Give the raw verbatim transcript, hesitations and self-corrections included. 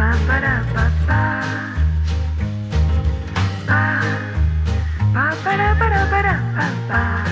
Ba-ba-da-ba-ba. Ba-ba-da-ba-da-ba-da-ba-ba.